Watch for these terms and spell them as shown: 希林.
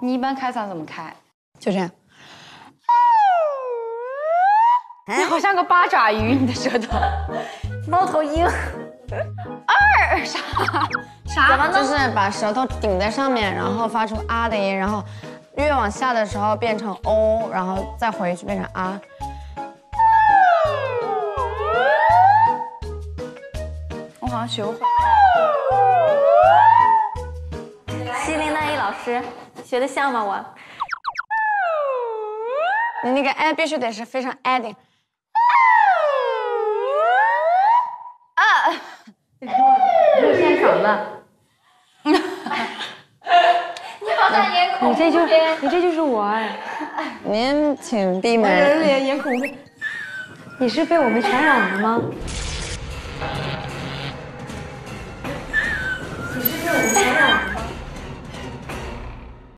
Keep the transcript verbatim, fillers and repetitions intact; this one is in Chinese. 你一般开嗓怎么开？就这样。你好像个八爪鱼，你的舌头。猫头鹰。二啥啥？啥就是把舌头顶在上面，然后发出啊的音，然后越往下的时候变成 o， 然后再回去变成啊。 我好像学会了。西林娜依老师学的像吗？我。你那个 a 必须得是非常 a 的。啊！你给我扇嗓子。你好像颜孔。你这就你这就是我哎。您请闭门。人脸颜孔。你是被我们传染的吗？ 你是被我们传染？